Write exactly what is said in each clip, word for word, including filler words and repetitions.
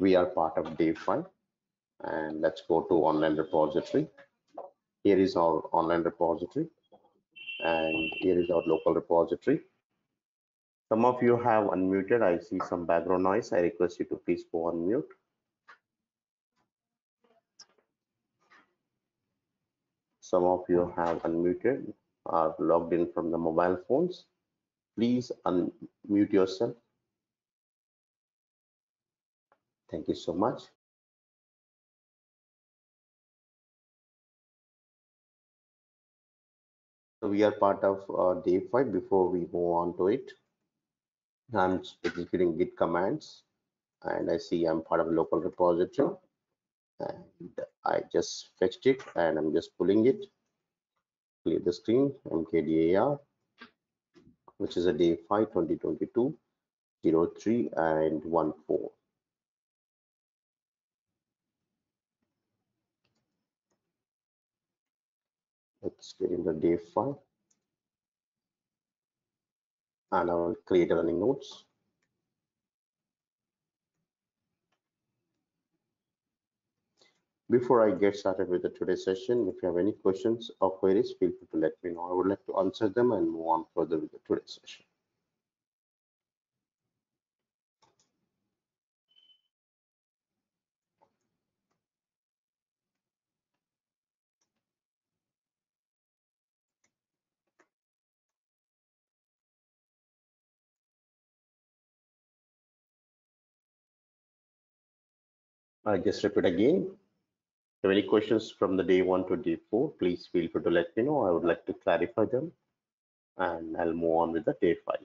We are part of day five, and let's go to online repository. Here is our online repository, and here is our local repository. Some of you have unmuted. I see some background noise. I request you to please go on mute. Some of you have unmuted or logged in from the mobile phones. Please unmute yourself. Thank you so much. So we are part of uh, day five. Before we go on to it, I'm executing git commands, and I see I'm part of a local repository, and I just fetched it and I'm just pulling it. Clear the screen. M K D A R, which is a day five, twenty twenty-two, zero three and one four. Let's get into day five, and I will create running nodes. Before I get started with the today's session, if you have any questions or queries, feel free to let me know. I would like to answer them and move on further with the today's session. I just repeat again. If you have any questions from the day one to day four, please feel free to let me know. I would like to clarify them, and I'll move on with the day five.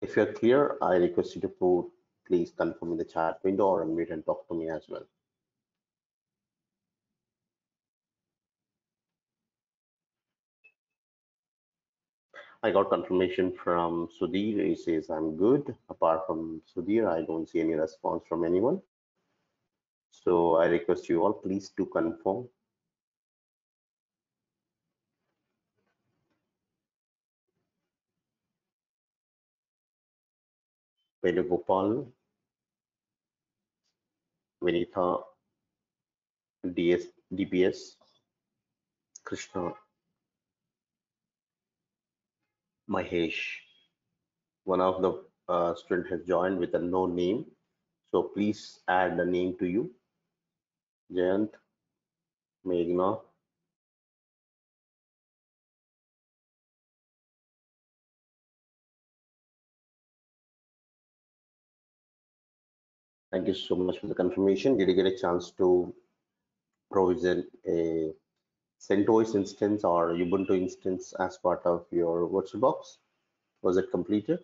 If you're clear, I request you to please confirm in the chat window or unmute and talk to me as well. I got confirmation from Sudhir. He says I'm good. Apart from Sudhir, I don't see any response from anyone. So I request you all please to confirm. Venugopal, Vinitha, D P S, Krishna, Mahesh. One of the uh, student has joined with a no name, so please add the name to you. Jayant, Meghna, thank you so much for the confirmation. Did you get a chance to provision a CentOS instance or Ubuntu instance as part of your VirtualBox? Was it completed?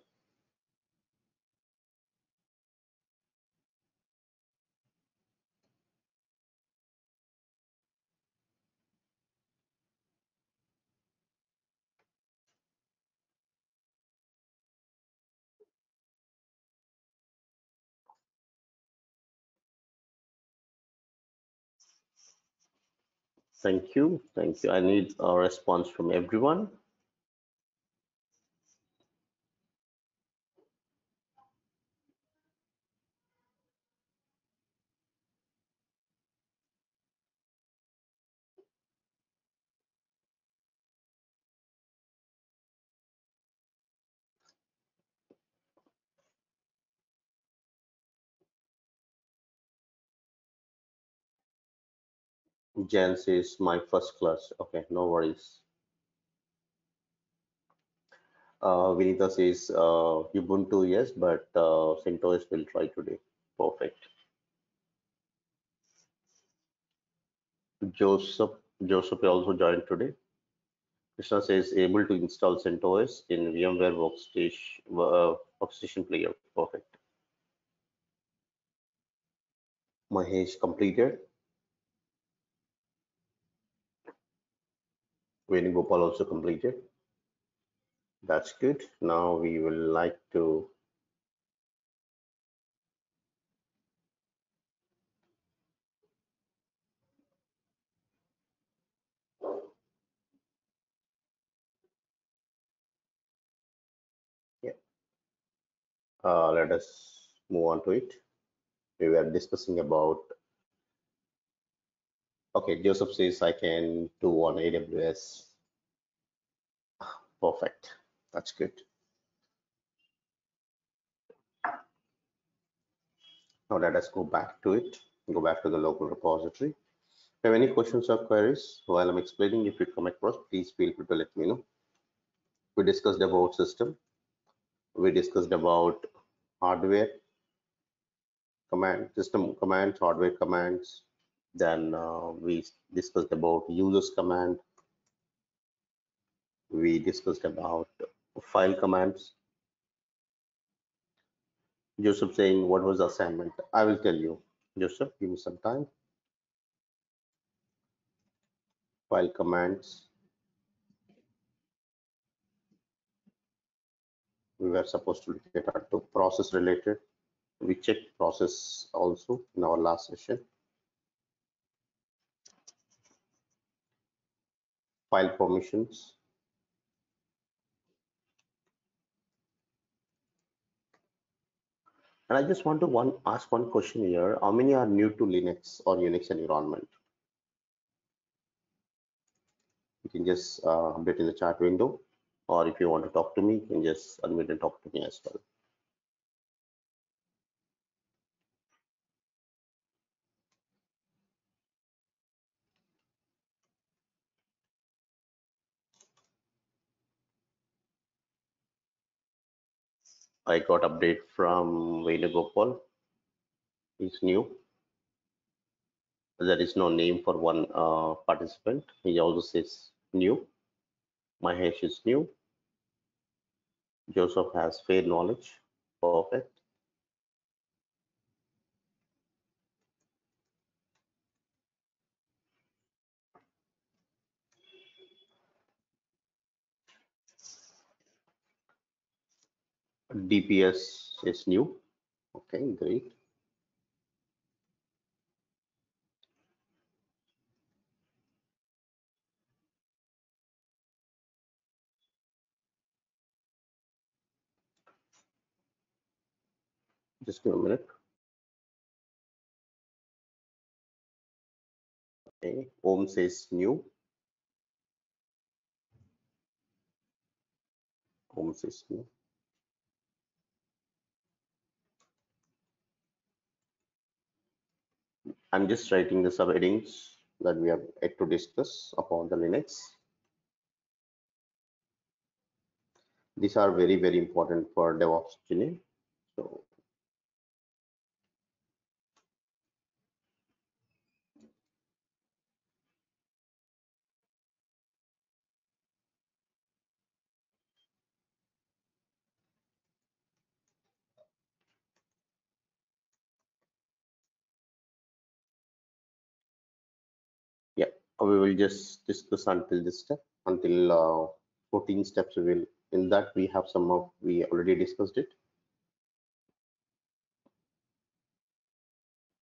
Thank you, thank you. I need a response from everyone. Jan says my first class. Okay, no worries. Uh, Vinita says uh, Ubuntu, yes, but uh, CentOS will try today. Perfect. Joseph, Joseph also joined today. Krishna says able to install CentOS in VMware workstation, uh, workstation player. Perfect. Mahesh completed. Venugopal also completed. That's good. Now we will like to uh, let us move on to it. We were discussing about, okay, Joseph says I can do on A W S. Perfect, that's good. Now let us go back to it, go back to the local repository. If you have any questions or queries while I'm explaining, if you come across, please feel free to let me know. We discussed about system, we discussed about hardware command system commands, hardware commands, then uh, we discussed about users command, we discussed about file commands. Joseph saying, what was the assignment? I will tell you, Joseph, give me some time. File commands. We were supposed to look at to process related. We checked process also in our last session. File permissions. And I just want to one ask one question here. How many are new to Linux or Unix environment? You can just uh, update in the chat window, or if you want to talk to me, you can just unmute and talk to me as well. I got update from Venugopal. He's new. There is no name for one uh, participant. He also says new. Mahesh is new. Joseph has fair knowledge. Perfect. D P S is new. Okay, great. Just give me a minute. Okay, Om says new. Om says new. I'm just writing the subheadings that we have yet to discuss upon the Linux. These are very, very important for DevOps engineering. So, we will just discuss until this step, until uh, fourteen steps. We will, in that we have some of, we already discussed it.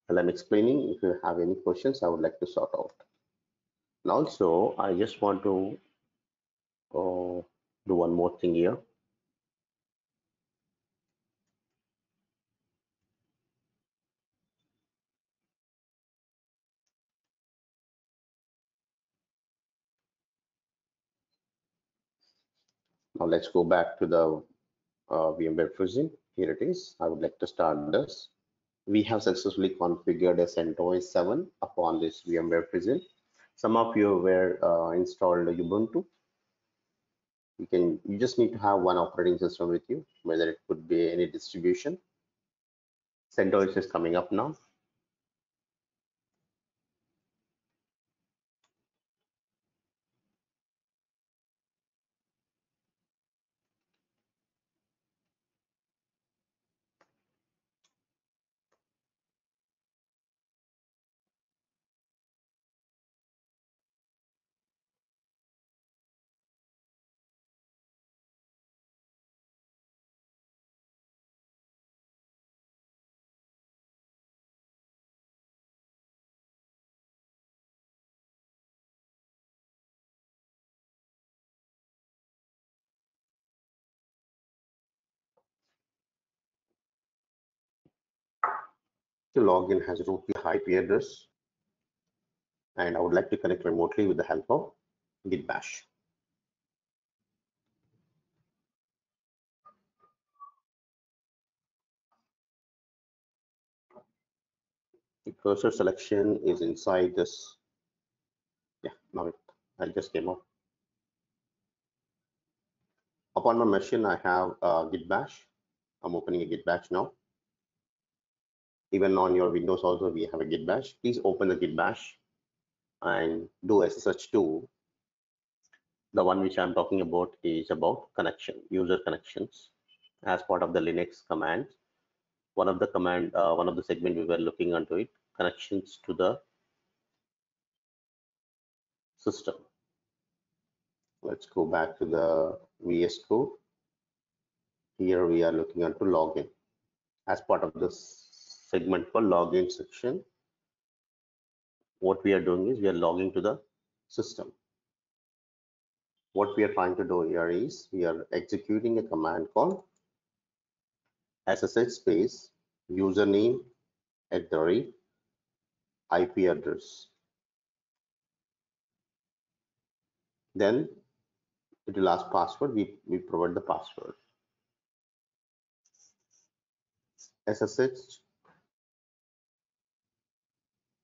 While I'm explaining, if you have any questions, I would like to sort out. And also, I just want to uh, do one more thing here. Now let's go back to the uh, VMware Fusion. Here it is. I would like to start this. We have successfully configured a CentOS seven upon this VMware Fusion. Some of you were uh, installed Ubuntu. You can, you just need to have one operating system with you, whether it could be any distribution. CentOS is coming up now. The login has root I P address, and I would like to connect remotely with the help of Git Bash. The cursor selection is inside this. Yeah, now it, I just came up. Upon my machine, I have uh, Git Bash. I'm opening a Git Bash now. Even on your Windows also, we have a Git Bash. Please open the Git Bash and do S S H to. The one which I'm talking about is about connection, user connections. As part of the Linux command, one of the command, uh, one of the segment we were looking into it, connections to the system. Let's go back to the V S Code. Here we are looking into login. As part of this segment for login section, what we are doing is we are logging to the system. What we are trying to do here is we are executing a command called S S H space username at the rate I P address. Then it will ask password. We, we provide the password. S S H.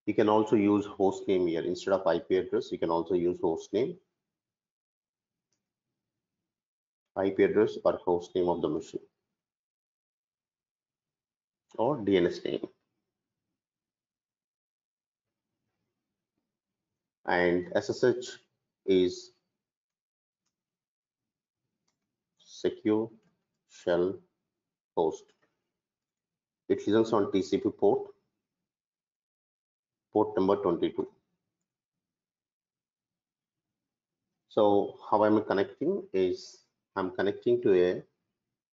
You can also use host name here instead of I P address. You can also use host name, I P address, or host name of the machine, or D N S name. And S S H is secure shell host. It listens on T C P port. Port number twenty-two. So how I'm connecting is I'm connecting to a,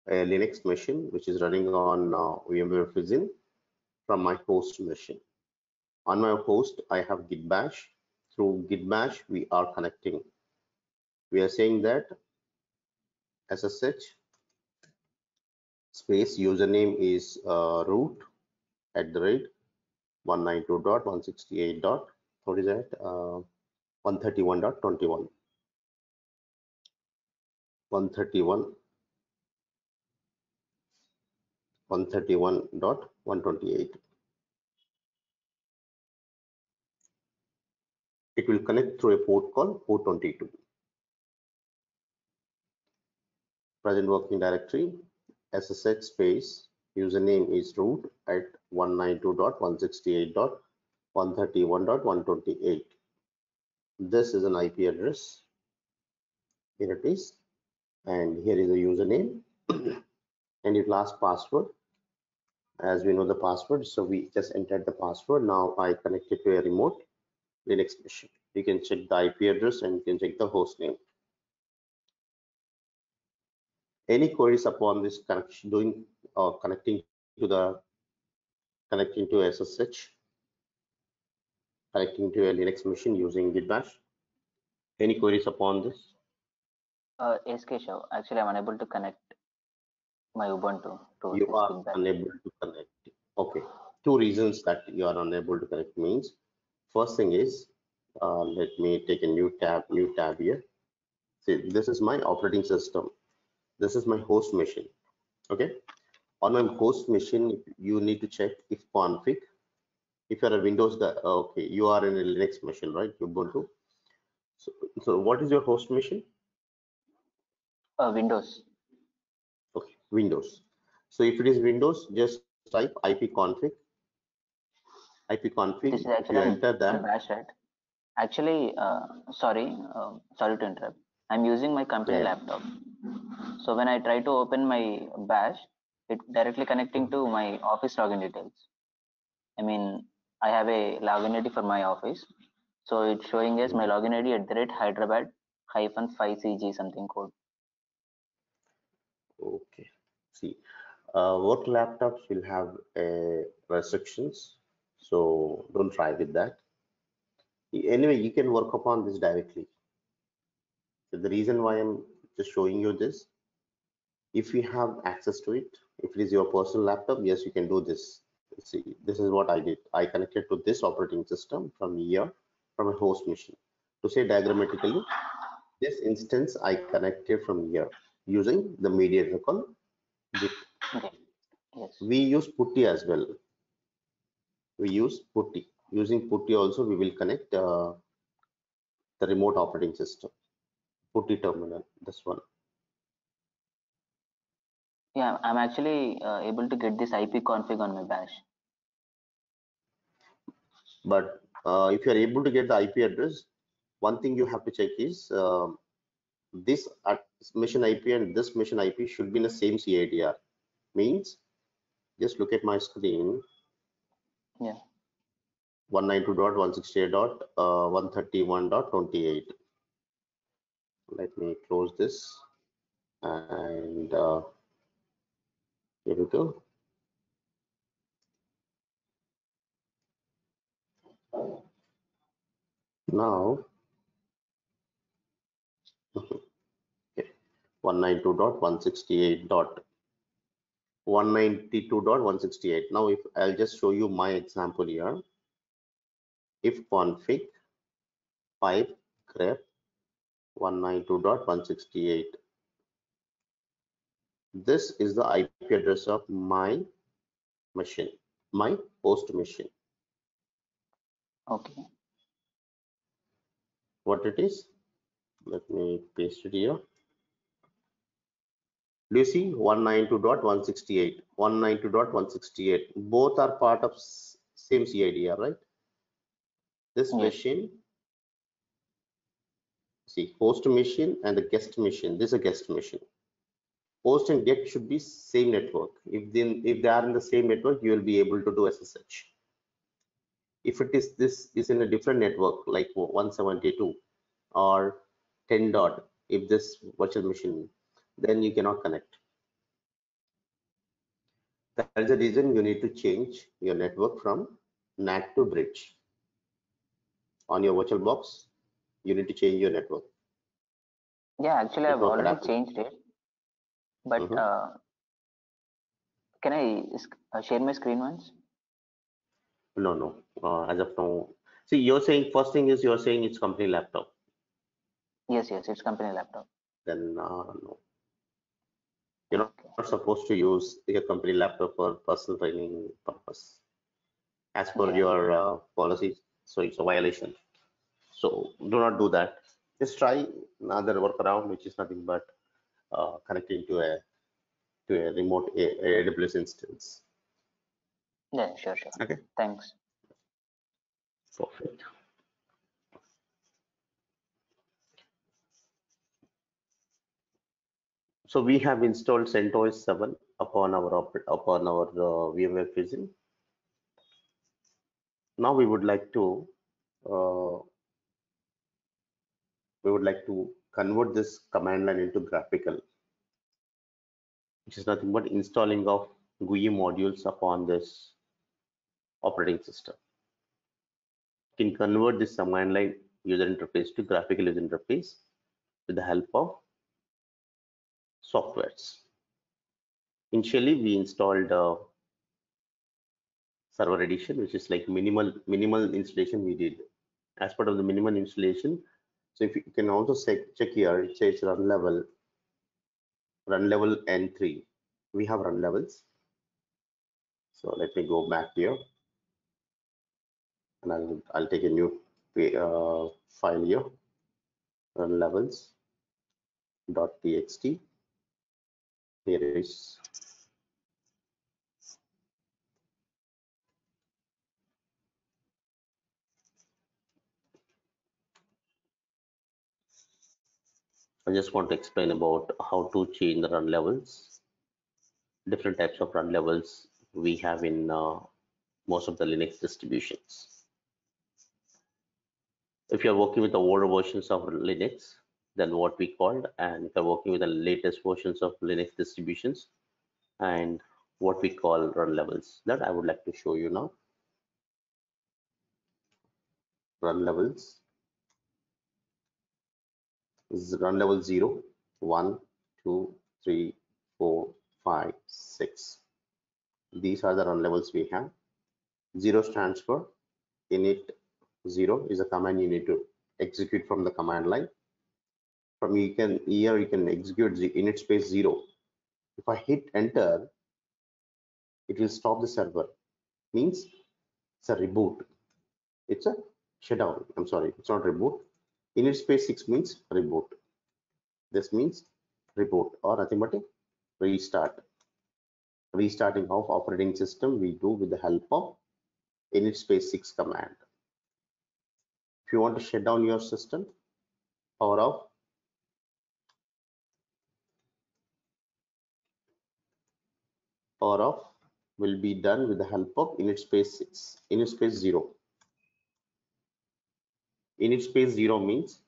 a Linux machine which is running on uh, VMware Fusion from my host machine. On my host, I have Git Bash. Through Git Bash, we are connecting. We are saying that S S H space username is uh, root at the rate one ninety-two dot one sixty-eight dot what is that? Uh, one thirty-one dot twenty-one. one thirty-one dot one twenty-eight. It will connect through a port called port twenty-two. Present working directory S S H space username is root at one ninety-two dot one sixty-eight dot one thirty-one dot one twenty-eight. This is an I P address. Here it is. And here is a username. And it last password. As we know the password, so we just entered the password. Now I connected to a remote Linux machine. You can check the I P address and you can check the host name. Any queries upon this connection, doing or connecting to the connecting to S S H, connecting to a Linux machine using Git Bash? Any queries upon this? Uh, yes, Keshav. Actually, I'm unable to connect my Ubuntu to. You are unable to connect. Okay. Two reasons that you are unable to connect means. First thing is, uh, let me take a new tab. New tab here. See, this is my operating system. This is my host machine. Okay, on my host machine, you need to check if config. If you are a Windows, okay, you are in a Linux machine, right? Ubuntu. So, so what is your host machine? Uh, Windows. Okay, Windows. So if it is Windows, just type ipconfig. Ipconfig. This is actually you enter that. Bash, right? Actually, uh, sorry, uh, sorry to interrupt. I'm using my company yeah. laptop. So when I try to open my Bash, it directly connecting to my office login details. I mean, I have a login I D for my office. So it's showing as my login I D at the rate Hyderabad hyphen five C G something code. Okay. See, uh, work laptops will have uh, restrictions. So don't try with that. Anyway, you can work upon this directly. So the reason why I'm just showing you this, if you have access to it, if it is your personal laptop, yes, you can do this. see, this is what I did. I connected to this operating system from here, from a host machine. To say diagrammatically, this instance I connected from here using the media recall. Okay. Yes. We use putty as well. We use putty. Using putty also we will connect uh, the remote operating system. Putty terminal, this one. Yeah, I'm actually uh, able to get this I P config on my bash. But uh, if you are able to get the I P address, one thing you have to check is uh, this mission I P and this mission I P should be in the same C I D R. Means, just look at my screen. Yeah. one ninety-two dot one sixty-eight dot one thirty-one dot twenty-eight. Let me close this and. Uh, Here we go. Now, okay. one ninety-two dot one sixty-eight dot one ninety-two dot one sixty-eight. Now, if I'll just show you my example here. If config pipe grep one ninety-two dot one sixty-eight. This is the I P address of my machine, my host machine. Okay. What it is? Let me paste it here. Do you see one ninety-two dot one sixty-eight, one ninety-two dot one sixty-eight? Both are part of same C I D R, right? This okay. machine, see, host machine and the guest machine. This is a guest machine. Host and get should be same network. If then if they are in the same network, you will be able to do S S H. If it is this is in a different network like one seventy-two or ten dot, if this virtual machine, then you cannot connect. That's the reason you need to change your network from N A T to bridge. On your virtual box, you need to change your network. Yeah, actually, I've already adapted. Changed it. But mm-hmm. uh, can I share my screen once? No, no. Uh, as of now, see, you're saying first thing is you're saying it's company laptop. Yes, yes, it's company laptop. Then uh, no, you're not okay. supposed to use your company laptop for personal training purpose. As per yeah. your uh, policies, so it's a violation. So do not do that. Just try another workaround, which is nothing but. Uh, connecting to a to a remote A W S instance. Yeah, sure, sure. Okay, thanks. Perfect. So we have installed CentOS seven upon our upon our uh, VMware Fusion. Now we would like to uh, we would like to convert this command line into graphical, which is nothing but installing of G U I modules upon this operating system. You can convert this command line user interface to graphical user interface with the help of softwares. Initially, we installed uh, server edition, which is like minimal minimal installation we did. As part of the minimal installation, so if you can also check here, it says run level, run level N three. We have run levels. So let me go back here, and I'll I'll take a new uh, file here, run levels. .txt. Here it is. I just want to explain about how to change the run levels. Different types of run levels we have in uh, most of the Linux distributions. If you're working with the older versions of Linux, then what we called, and if you're working with the latest versions of Linux distributions, and what we call run levels, that I would like to show you now. Run levels. Run level zero, one, two, three, four, five, six. These are the run levels we have. Zero stands for init zero, is a command you need to execute from the command line. From you can here you can execute the init space zero. If I hit enter, it will stop the server. Means it's a reboot. It's a shutdown. I'm sorry, it's not reboot. Init space six means reboot. This means reboot or nothing but a restart. Restarting of operating system we do with the help of init space six command. If you want to shut down your system, power off. Power off will be done with the help of init space six, init space zero. Init space zero means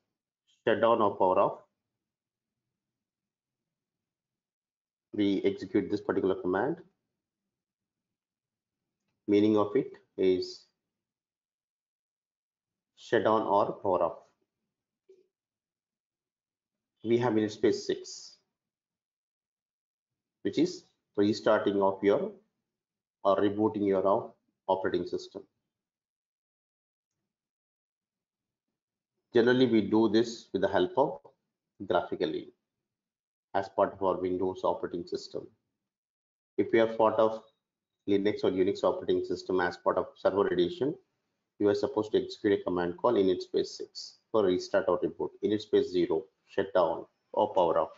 shut down or power off. We execute this particular command. Meaning of it is shut down or power off. We have init space six, which is restarting of your or rebooting your operating system. Generally, we do this with the help of graphically as part of our Windows operating system. If you are part of Linux or Unix operating system as part of server edition, you are supposed to execute a command called init space six for restart or reboot, init space zero, shut down or power off.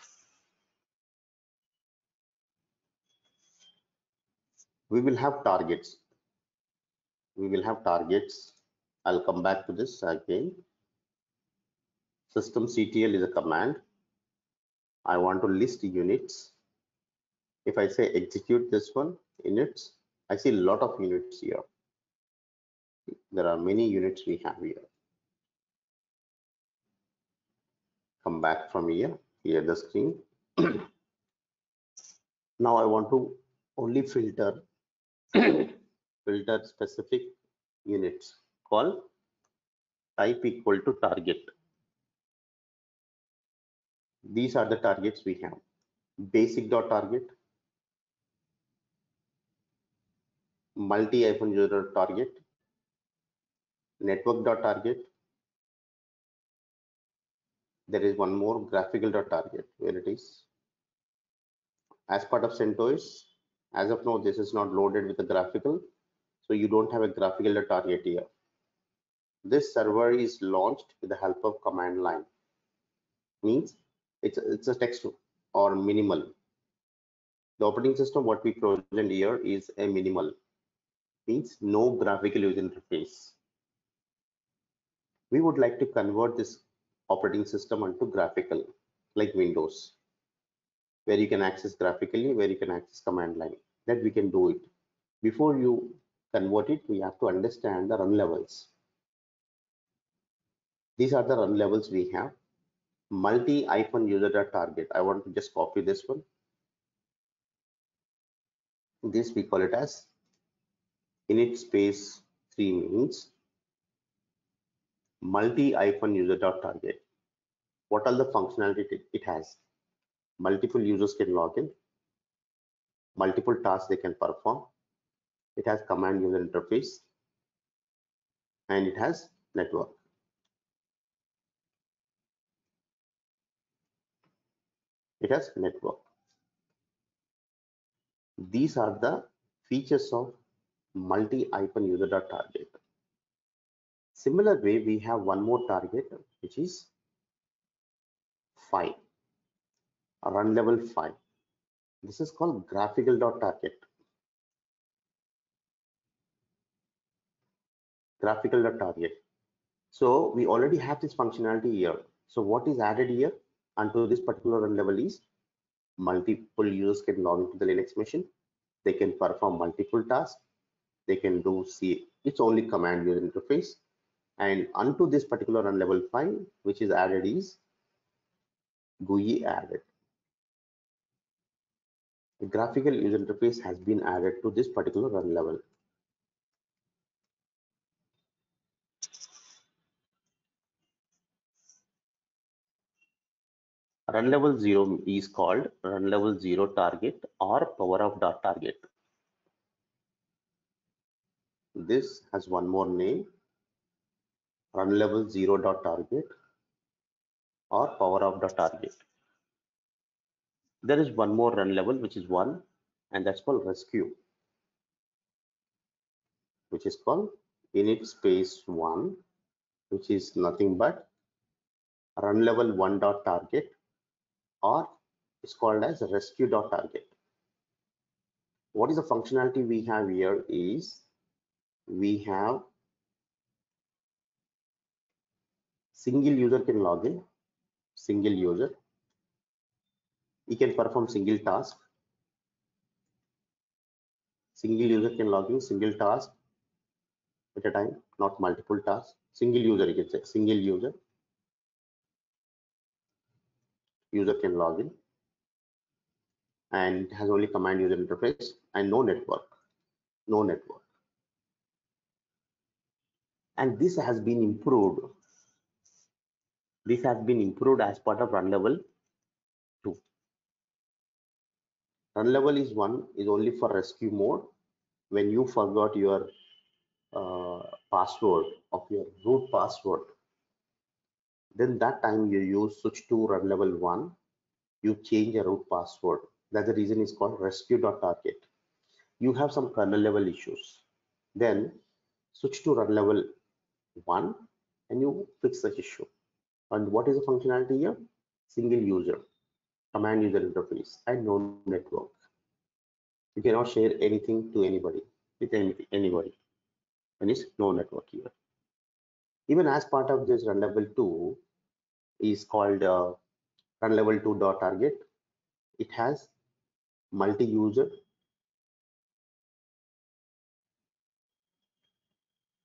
We will have targets. We will have targets. I'll come back to this again. Systemctl is a command. I want to list units. If I say execute this one, units, I see a lot of units here. There are many units we have here. Come back from here, here the screen. Now I want to only filter, filter specific units. Call type equal to target. These are the targets we have. Basic.target, multi-user.target, network.target. There is one more, graphical.target, where it is. As part of CentOS, as of now, this is not loaded with the graphical. So you don't have a graphical.target here. This server is launched with the help of command line. Means It's a, it's a text or minimal. The operating system what we provisioned here is a minimal. Means no graphical user interface. We would like to convert this operating system into graphical, like Windows, where you can access graphically, where you can access command line. That we can do it. Before you convert it, we have to understand the run levels. These are the run levels we have. multi-user.target. I want to just copy this one. This we call it as init space three means multi-user.target. What all the functionality it has? Multiple users can log in. Multiple tasks they can perform. It has command user interface. And it has network. It has network. These are the features of multi-user.target. Similar way, we have one more target, which is five, run level five. This is called graphical.target. Graphical.target. So we already have this functionality here. So what is added here? Until this particular run level is multiple users can log into the Linux machine. They can perform multiple tasks. They can do C. It's only command user interface. And unto this particular run level five, which is added is G U I added. The graphical user interface has been added to this particular run level. Run level zero is called run level zero target or power off dot target. and this has one more name, run level zero dot target or power of the target. There is one more run level which is one, and that's called rescue, which is called init space one, which is nothing but run level one dot target, or it's called as rescue dot target. What is the functionality we have here is we have single user can log in, single user. He can perform single task. Single user can log in, single task at a time, not multiple tasks. Single user, you can say single user. User can log in and has only command user interface and no network, no network. And this has been improved. This has been improved as part of run level two. Run level is one is only for rescue mode. When you forgot your uh, password of your root password, then that time you use switch to run level one, you change your root password. That's the reason it's called rescue.target. You have some kernel level issues, then switch to run level one and you fix such issue. And what is the functionality here? Single user, command user interface, and no network. You cannot share anything to anybody, with anybody, and it's no network here. Even as part of this run level two is called uh, run level two dot target. It has multi-user.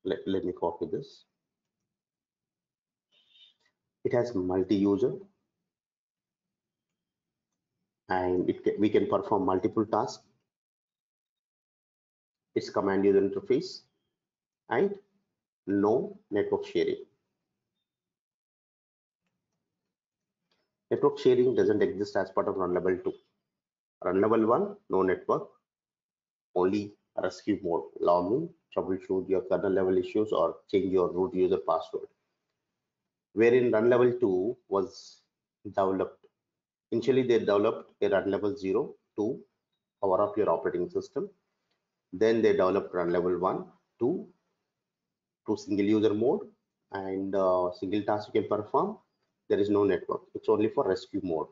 Let, let me copy this. It has multi-user, and it can, we can perform multiple tasks. It's command user interface and no network sharing. Network sharing doesn't exist as part of run level two. Run level one, no network, only rescue mode. Login, troubleshoot your kernel level issues or change your root user password. Wherein run level two was developed. Initially, they developed a run level zero to power up your operating system. Then they developed run level one, two, to single user mode and uh, single task you can perform. There is no network. It's only for rescue mode.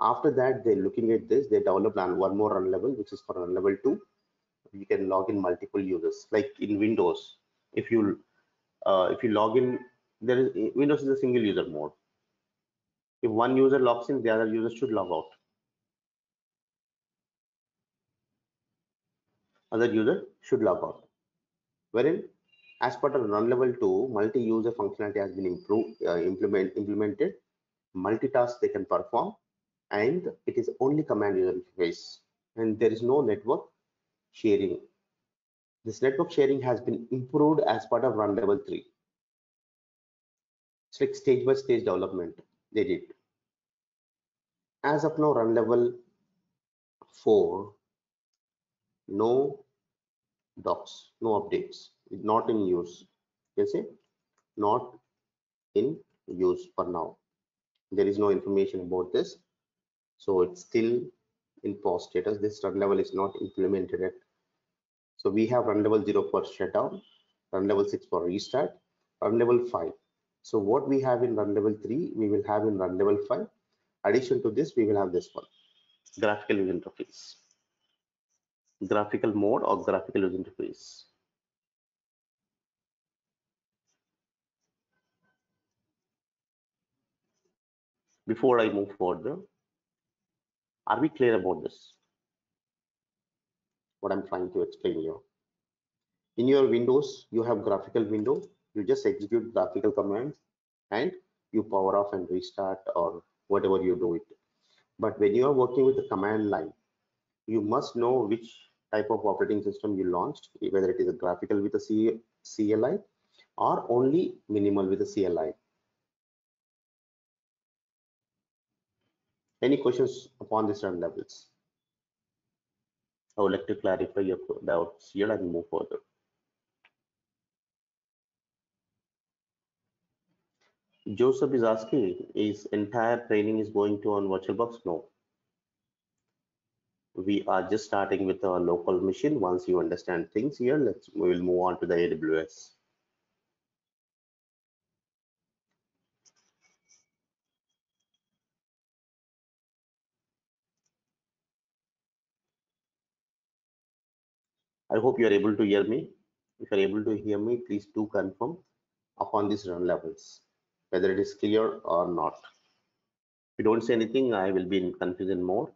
After that, they're looking at this. They developed one more run level, which is for run level two. You can log in multiple users, like in Windows. If you uh, if you log in, there is Windows is a single user mode. If one user logs in, the other user should log out. Other user should log out. Wherein, as part of run level two, multi-user functionality has been improved, uh, implement, implemented. Multitask they can perform, and it is only command user interface, and there is no network sharing. This network sharing has been improved as part of run level three. It's like stage by stage development they did. As of now, run level four, no docs, no updates. Not in use. You can say not in use for now. There is no information about this, so it's still in pause status. This run level is not implemented yet. So we have run level zero for shutdown, run level six for restart, run level five. So what we have in run level three, we will have in run level five. Addition to this, we will have this one, graphical user interface, graphical mode or graphical user interface. Before I move further, are we clear about this? What I'm trying to explain here. In your Windows, you have graphical window. You just execute graphical commands and you power off and restart or whatever you do it. But when you are working with the command line, you must know which type of operating system you launched, whether it is a graphical with a C L I or only minimal with a C L I. Any questions upon these run levels? I would like to clarify your doubts here and move further. Joseph is asking, is entire training is going to on VirtualBox? No. We are just starting with our local machine. Once you understand things here, let's we will move on to the A W S. I hope you are able to hear me. If you are able to hear me, please do confirm upon these run levels whether it is clear or not. If you don't say anything, I will be in confusion more.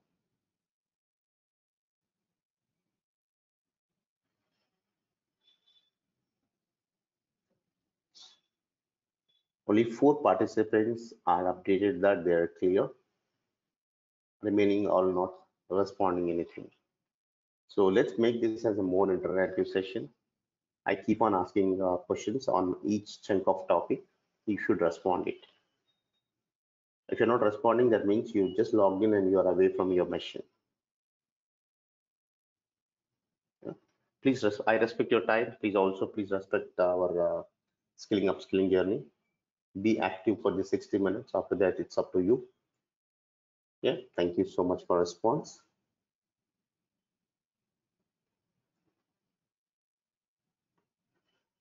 Only four participants are updated that they are clear. Remaining all not responding anything. So let's make this as a more interactive session. I keep on asking uh, questions on each chunk of topic. You should respond it. If you're not responding, that means you just logged in and you are away from your machine. Yeah. Please, res I respect your time. Please also, please respect our uh, skilling up, skilling journey. Be active for the sixty minutes. After that, it's up to you. Yeah, thank you so much for response.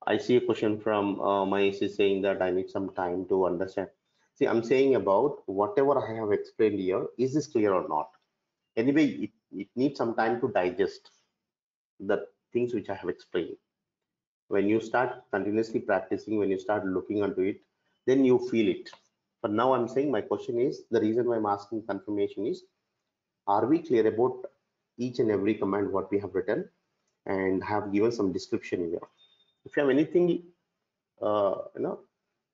I see a question from uh, Mahesh is saying that I need some time to understand. See, I'm saying about whatever I have explained here, is this clear or not? Anyway, it, it needs some time to digest the things which I have explained. When you start continuously practicing, when you start looking onto it, then you feel it. But now I'm saying my question is, the reason why I'm asking confirmation is, are we clear about each and every command what we have written and have given some description here? If you have anything, uh, you know,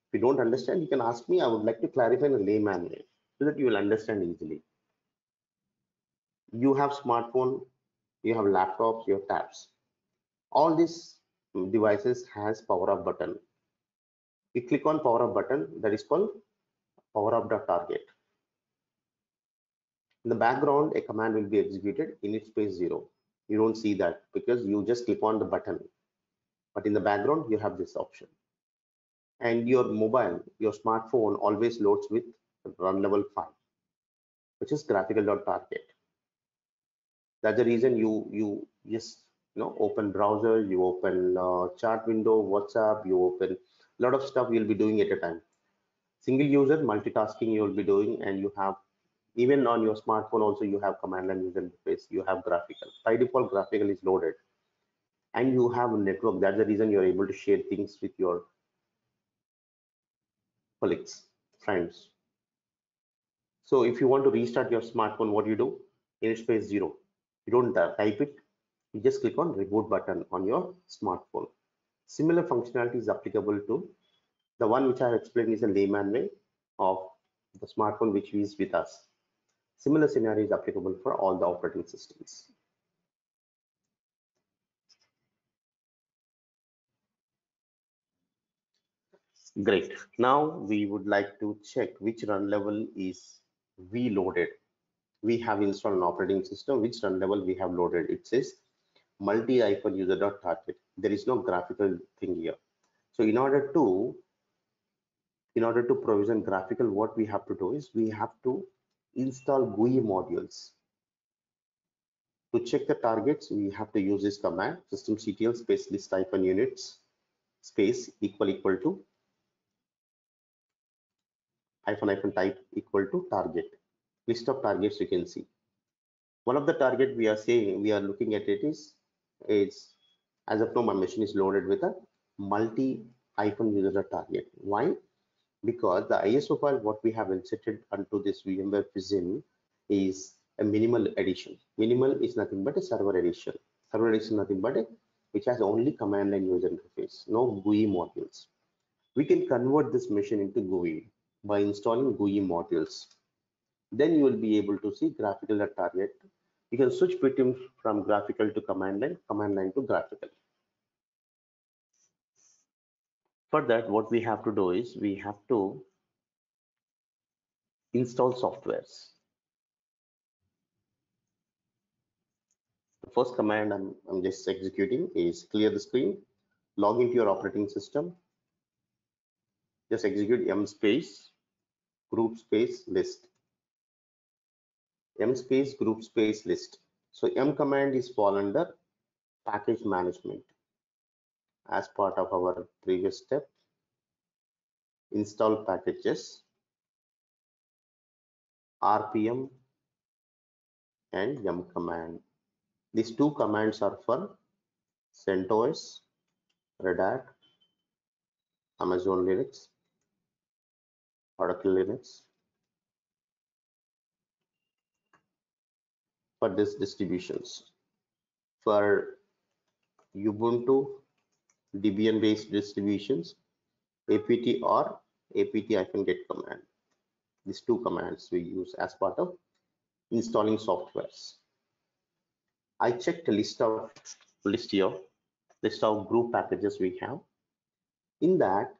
if you don't understand, you can ask me. I would like to clarify in a layman way so that you will understand easily. You have smartphone, you have laptops, you have tabs. All these devices has power up button. You click on power up button, that is called power up the target. In the background, a command will be executed in its space zero. You don't see that because you just click on the button. But in the background, you have this option. And your mobile, your smartphone always loads with run level five, which is graphical.target. That's the reason you, you just you know, open browser, you open uh, chat window, WhatsApp, you open a lot of stuff you'll be doing at a time. Single user multitasking you'll be doing, and you have, even on your smartphone also, you have command line user interface, you have graphical. By default, graphical is loaded. And you have a network. That's the reason you're able to share things with your colleagues, friends. So if you want to restart your smartphone, what do you do? Init space zero. You don't type it. You just click on reboot button on your smartphone. Similar functionality is applicable to the one which I have explained is a layman way of the smartphone which is with us. Similar scenario is applicable for all the operating systems. Great. Now we would like to check which run level is we loaded. We have installed an operating system. Which run level we have loaded? It says multi-user.target. There is no graphical thing here. So in order to in order to provision graphical, what we have to do is we have to install G U I modules. To check the targets, we have to use this command systemctl space list hyphen units space equal equal to hyphen hyphen type equal to target. List of targets you can see. One of the target we are saying we are looking at it is is as of now my machine is loaded with a multi hyphen user target. Why? Because the I S O file what we have inserted onto this VMware Fusion is a minimal edition. Minimal is nothing but a server edition. Server edition nothing but a which has only command line user interface, no G U I modules. We can convert this machine into G U I by installing G U I modules. Then you will be able to see graphical target. You can switch between from graphical to command line, command line to graphical. For that, what we have to do is we have to install softwares. The first command I'm, I'm just executing is clear the screen, log into your operating system. just execute m space group space list, m space group space list. So m command is fall under package management as part of our previous step. Install packages, R P M and yum command. These two commands are for CentOS, Red Hat, Amazon Linux, Oracle Linux, for these distributions. For Ubuntu, Debian based distributions, apt or apt-get command. These two commands we use as part of installing softwares. I checked a list of list here, list of group packages we have. In that,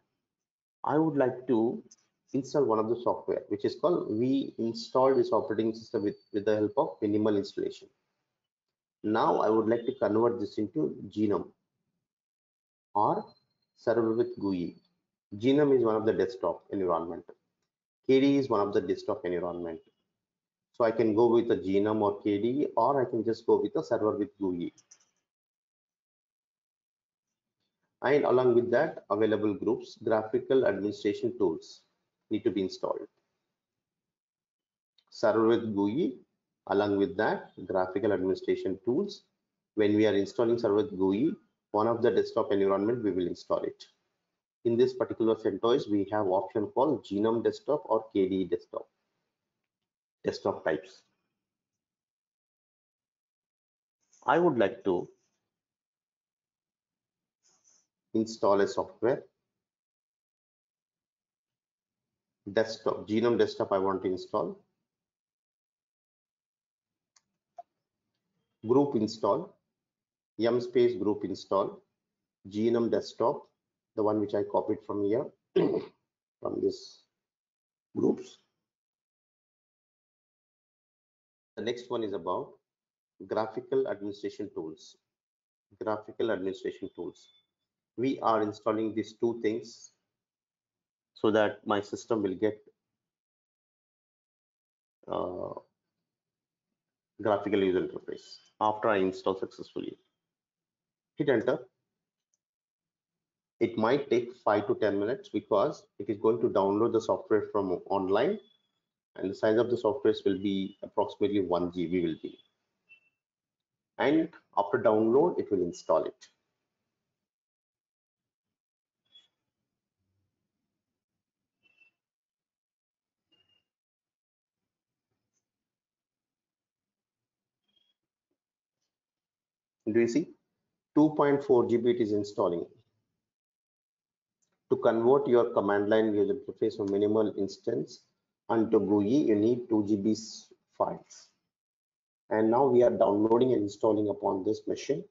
I would like to install one of the software, which is called, we installed this operating system with, with the help of minimal installation. Now I would like to convert this into Genome or server with G U I. Genome is one of the desktop environment. K D E is one of the desktop environment. So I can go with a Genome or K D E, or I can just go with a server with G U I. And along with that, available groups, graphical administration tools need to be installed. Server with G U I, along with that, graphical administration tools. When we are installing server with G U I, one of the desktop environment, we will install it. In this particular CentOS, we have option called Genome desktop or K D E desktop. Desktop types. I would like to install a software. Desktop, Genome desktop I want to install. Group install, yum space group install, Genome desktop, the one which I copied from here, from this groups. The next one is about graphical administration tools. Graphical administration tools. We are installing these two things so that my system will get uh, graphical user interface after I install successfully. Hit enter. It might take five to ten minutes because it is going to download the software from online, and the size of the software will be approximately one G B will be. And after download, it will install it. Do you see? two point four G B it is installing. To convert your command line user interface from minimal instance onto G U I, you need two G B files. And now we are downloading and installing upon this machine.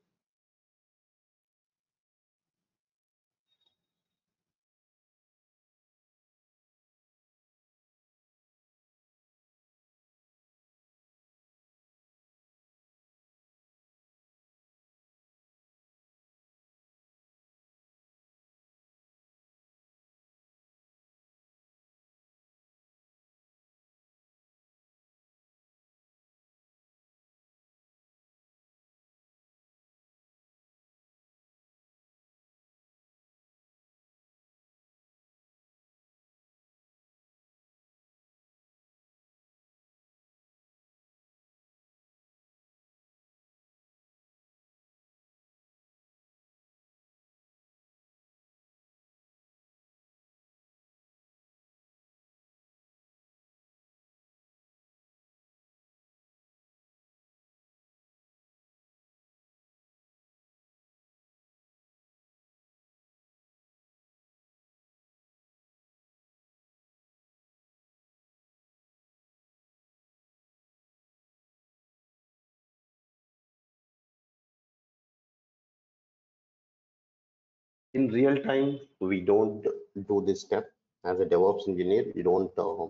In real time, we don't do this step. As a DevOps engineer, we don't uh,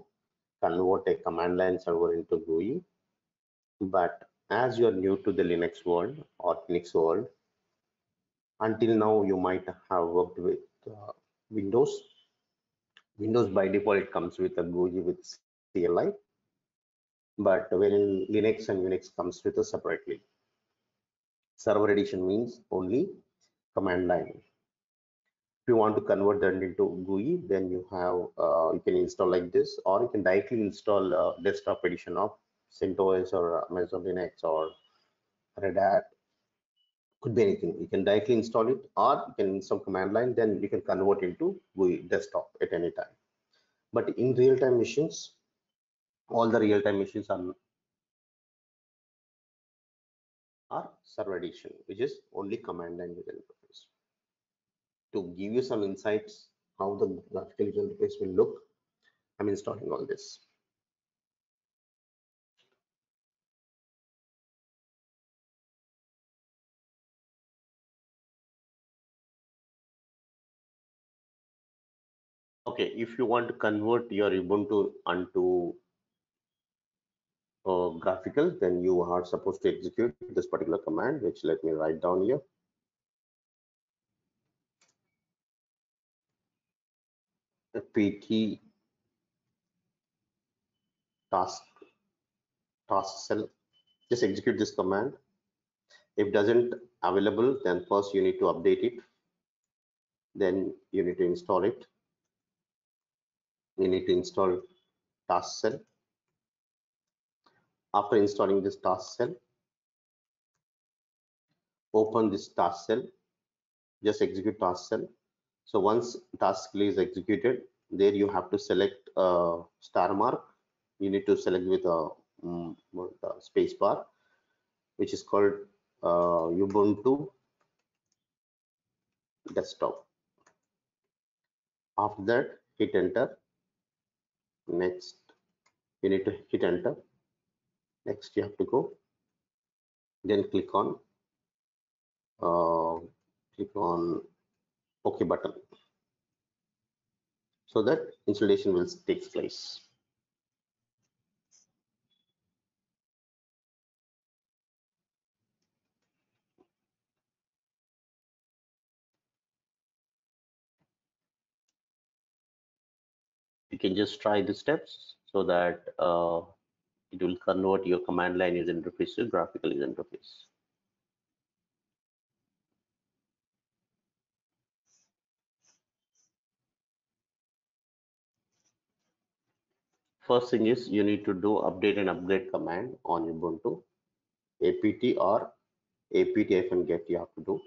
convert a command line server into G U I. But as you're new to the Linux world or Linux world, until now you might have worked with uh, Windows Windows by default it comes with a G U I with C L I, but wherein Linux and Unix comes with a separately. Server edition means only command line. If you want to convert that into G U I, then you have uh, you can install like this, or you can directly install uh, desktop edition of CentOS or Amazon Linux or Red Hat. Could be anything. You can directly install it, or you can some command line, then you can convert into G U I desktop at any time. But in real-time machines, all the real-time machines are, are server edition, which is only command line you can interface. To give you some insights how the graphical user interface will look, I'm installing all this. Okay, if you want to convert your Ubuntu onto uh, graphical, then you are supposed to execute this particular command, which let me write down here. Pt task task cell. Just execute this command. If it doesn't available, then first you need to update it. Then you need to install it. You need to install task cell. After installing this task cell, open this task cell, just execute task cell. So once task is executed, there you have to select a star mark. You need to select with a um, space bar, which is called uh, Ubuntu desktop. After that, hit enter. Next, you need to hit enter. Next, you have to go. Then click on, uh, click on OK button. So that installation will take place. You can just try the steps so that uh, it will convert your command line user interface to graphical user interface. First thing is you need to do update and upgrade command on Ubuntu. Apt or apt-get you have to do.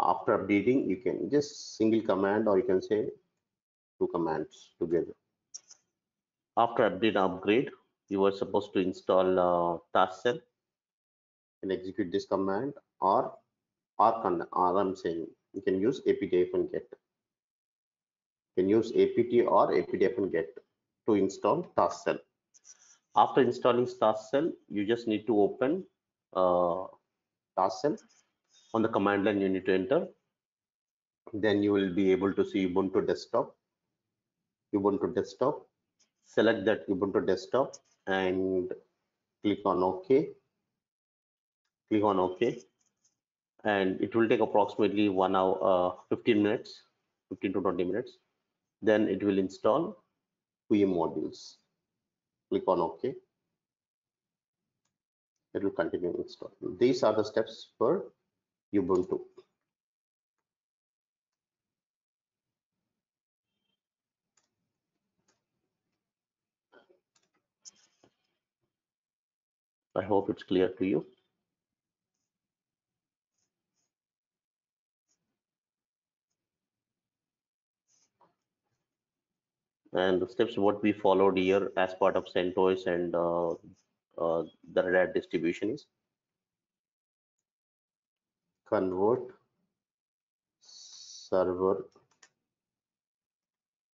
After updating, you can just single command, or you can say two commands together. After update upgrade, you were supposed to install uh, task cell and execute this command, or or, or I'm saying you can use apt-get. You can use apt or apt-get to install task cell. After installing task cell, you just need to open uh, task cell. On the command line, you need to enter. Then you will be able to see Ubuntu desktop. Ubuntu desktop, select that Ubuntu desktop and click on OK. Click on OK, and it will take approximately one hour, uh, fifteen minutes, fifteen to twenty minutes. Then it will install G U I modules. Click on OK. It will continue install. These are the steps for Ubuntu. I hope it's clear to you. And the steps what we followed here as part of CentOS and uh, uh, the Red Hat distribution is convert server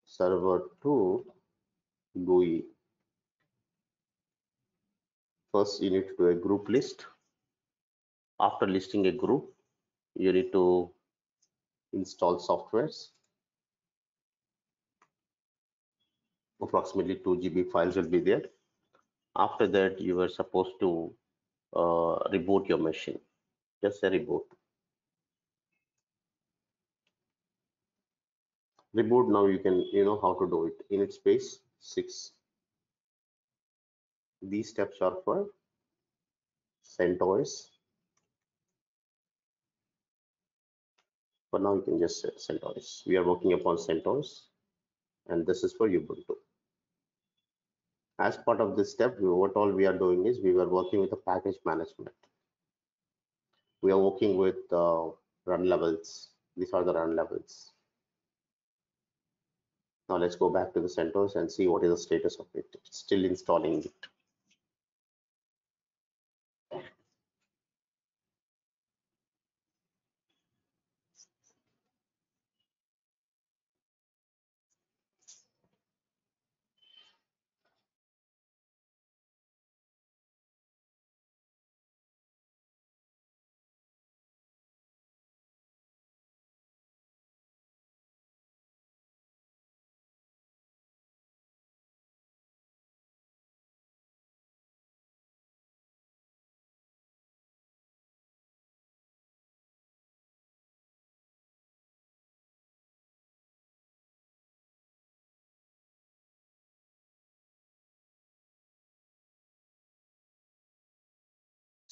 server to G U I. First, you need to do a group list. After listing a group, you need to install softwares. Approximately two G B files will be there. After that, you were supposed to uh, reboot your machine. Just say reboot. reboot. Now you can, you know how to do it. Init space six. These steps are for CentOS. For now, you can just say CentOS. We are working upon CentOS, and this is for Ubuntu. As part of this step, what all we are doing is we were working with the package management. We are working with uh, run levels. These are the run levels. Now let's go back to the CentOS and see what is the status of it. It's still installing it.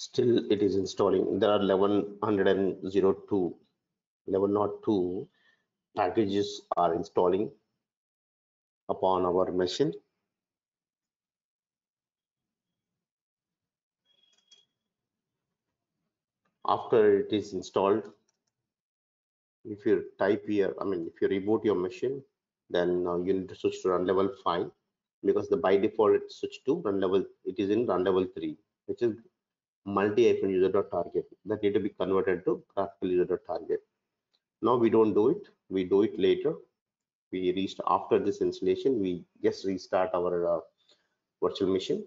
Still, it is installing. There are eleven oh two, eleven oh two packages are installing upon our machine. After it is installed, if you type here, I mean, if you reboot your machine, then uh, you need to switch to run level five, because the by default it switched to run level. It is in run level three, which is multi-user.target that need to be converted to graphical user.target. Now we don't do it, we do it later. We reached after this installation, we just restart our uh, virtual machine.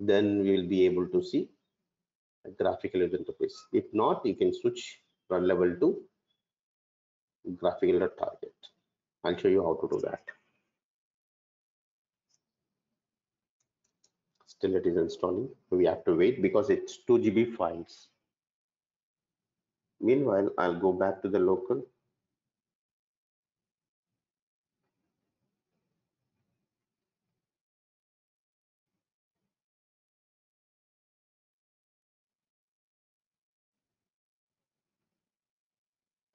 Then we will be able to see a graphical user interface. If not, you can switch run level to graphical target. I'll show you how to do that. Still it is installing. We have to wait because it's two G B files. Meanwhile, I'll go back to the local.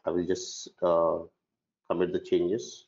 I will just uh, commit the changes.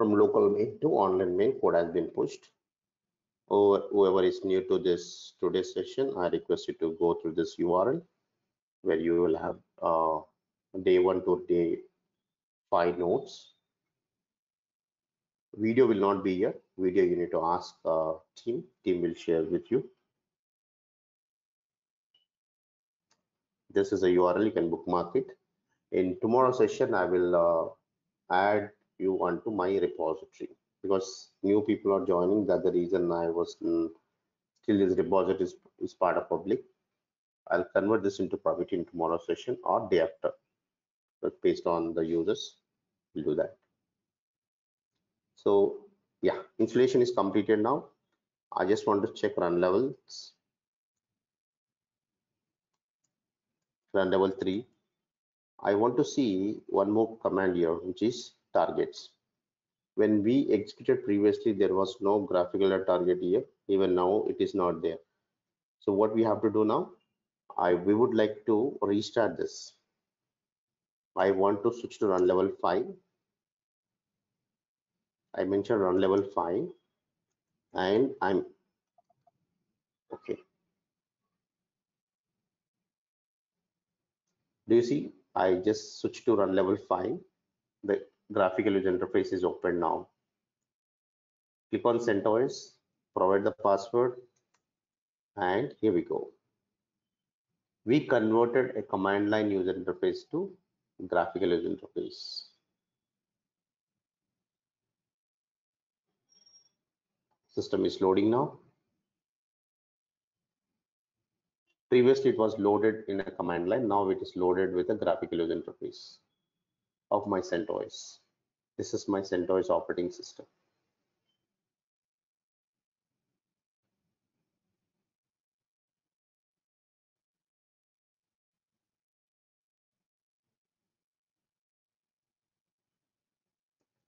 From local main to online main, code has been pushed. Or whoever is new to this today's session, I request you to go through this U R L where you will have uh, day one to day five notes. Video will not be here. Video you need to ask uh, team. Team will share with you. This is a U R L, you can bookmark it. In tomorrow's session, I will uh, add you onto my repository, because new people are joining. That's the reason I was mm, still this repository is, is part of public. I'll convert this into private in tomorrow's session or day after, but based on the users we'll do that. So yeah, installation is completed. Now I just want to check run levels. Run level three. I want to see one more command here, which is targets. When we executed previously, there was no graphical target here. Even now it is not there. So what we have to do now, I we would like to restart this. I want to switch to run level five. I mentioned run level five, and I'm okay. Do you see? I just switched to run level five. The graphical user interface is open now. Click on CentOS, provide the password, and here we go. We converted a command line user interface to graphical user interface. System is loading now. Previously, it was loaded in a command line. Now it is loaded with a graphical user interface of my CentOS. This is my CentOS operating system.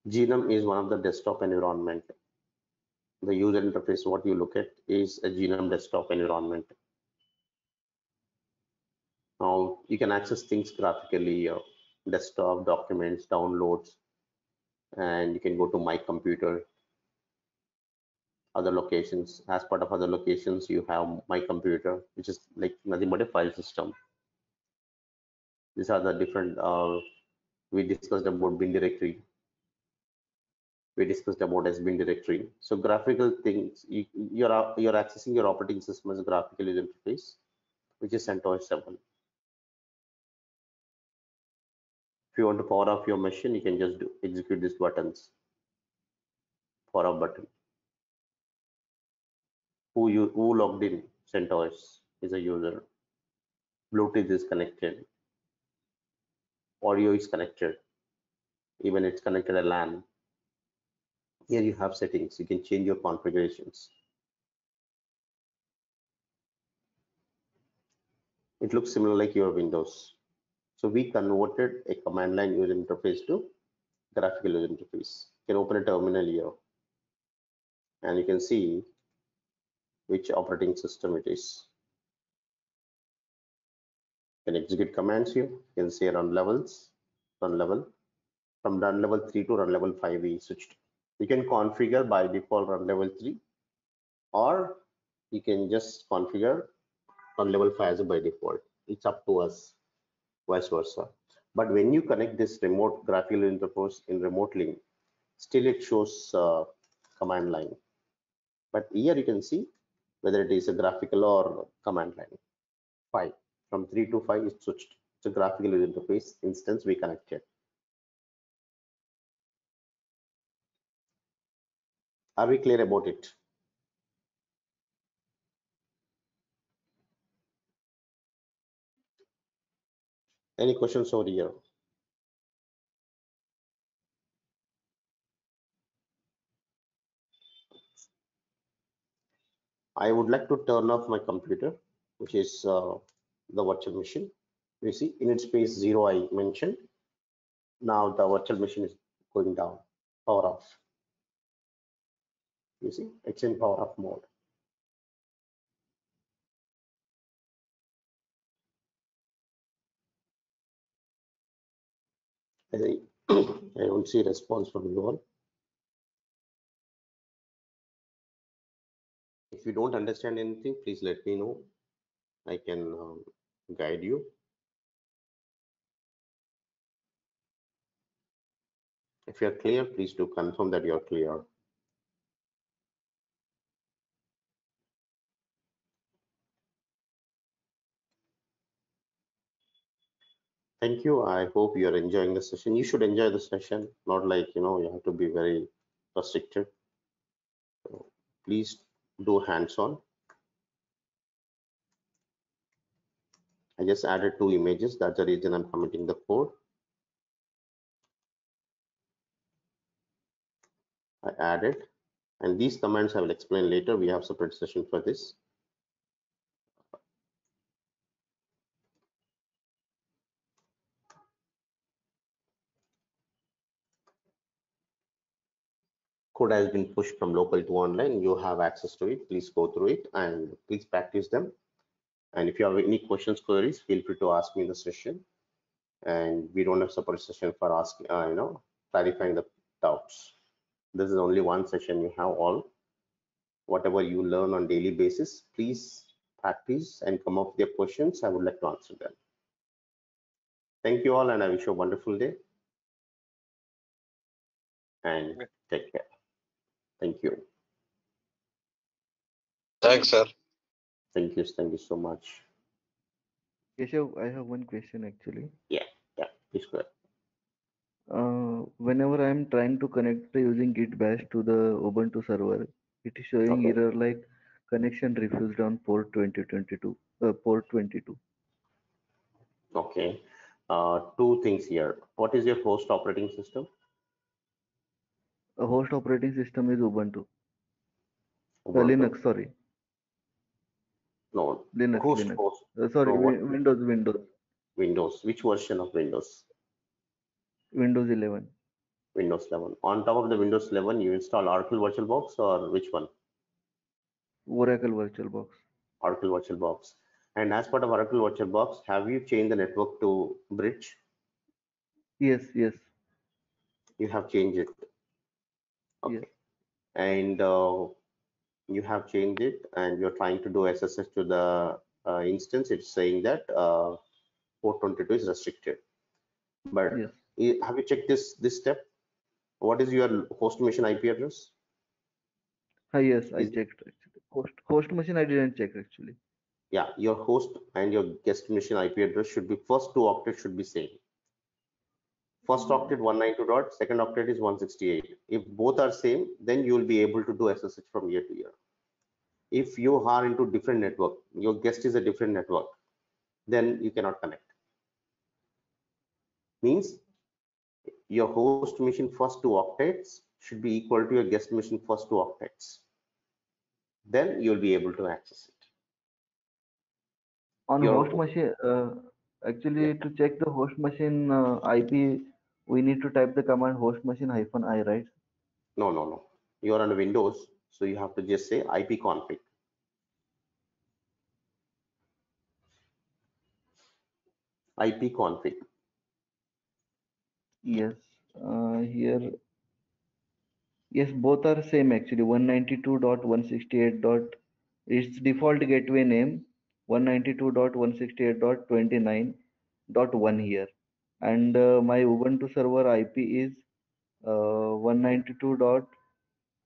Genome is one of the desktop environment. The user interface, what you look at is a Genome desktop environment. Now you can access things graphically, uh, desktop, documents, downloads, and you can go to my computer, other locations. As part of other locations, you have my computer, which is like nothing but a file system. These are the different, uh, we discussed about bin directory. We discussed about as bin directory. So graphical things, you, you're you're accessing your operating system as a graphical user interface, which is CentOS seven. If you want to power off your machine, you can just do, execute these buttons. Power off button. Who you who logged in? CentOS is a user. Bluetooth is connected. Audio is connected. Even it's connected a LAN. Here you have settings. You can change your configurations. It looks similar like your Windows. So we converted a command line user interface to graphical user interface. You can open a terminal here, and you can see which operating system it is. You can execute commands here. You can say run levels, run level. From run level three to run level five, we switched. You can configure by default run level three, or you can just configure run level five as a by default. It's up to us, vice versa. But when you connect this remote graphical interface in remotely, still it shows uh, command line. But here you can see whether it is a graphical or command line. Five from three to five is switched. It's a graphical interface instance we connected. Are we clear about it? Any questions over here? I would like to turn off my computer, which is uh, the virtual machine. You see, init space zero I mentioned. Now the virtual machine is going down. Power off. You see, it's in power off mode. I, think, I don't see a response from you all. If you don't understand anything, please let me know. I can um, guide you. If you are clear, please do confirm that you are clear. Thank you. I hope you're enjoying the session. You should enjoy the session, not like, you know, you have to be very restricted. So please do hands-on. I just added two images. That's the reason I'm committing the code. I added, and these commands I will explain later. We have separate session for this. Code has been pushed from local to online. You have access to it. Please go through it and please practice them. And if you have any questions, queries, feel free to ask me in the session. And we don't have separate session for asking, uh, you know, clarifying the doubts. This is only one session you have all. Whatever you learn on daily basis, please practice and come up with your questions. I would like to answer them. Thank you all, and I wish you a wonderful day. And take care. Thank you. Thanks, sir. Thank you. Thank you so much. Keshav, I have one question actually. Yeah, yeah, please go ahead. Uh, whenever I am trying to connect using Git Bash to the Ubuntu server, It is showing okay. error like connection refused on port twenty twenty-two, uh, port twenty-two. Okay, uh, two things here. What is your host operating system? A host operating system is Ubuntu. Ubuntu. Uh, Linux, sorry. No, Linux. Host, Linux. Host. Uh, sorry, no, Windows, Windows. Windows. Which version of Windows? Windows eleven. Windows eleven. On top of the Windows eleven, you install Oracle VirtualBox or which one? Oracle VirtualBox. Oracle VirtualBox. And as part of Oracle VirtualBox, have you changed the network to bridge? Yes, yes. You have changed it. Okay. Yes. And uh, you have changed it, and you're trying to do S S H to the uh, instance. It's saying that uh, port twenty-two is restricted. But yes. Have you checked this this step? What is your host machine I P address? Ah, yes, is I checked. Actually. Host host machine I didn't check actually. Yeah, your host and your guest machine I P address should be first two octet should be same. First octet one ninety-two dot, second octet is one sixty-eight. If both are same, then you will be able to do S S H from year to year. If you are into different network, your guest is a different network, then you cannot connect. Means your host machine first two octets should be equal to your guest machine first two octets. Then you will be able to access it. On your host machine, uh, actually yeah. to check the host machine uh, I P, we need to type the command host machine hyphen I, right? No, no, no. You are on Windows, so you have to just say I P config. I P config. Yes. Uh, here. Yes, both are same actually. one ninety-two dot one sixty-eight dot. Its default gateway name one ninety-two dot one sixty-eight dot twenty-nine dot one here, and uh, my Ubuntu server I P is uh, one ninety-two dot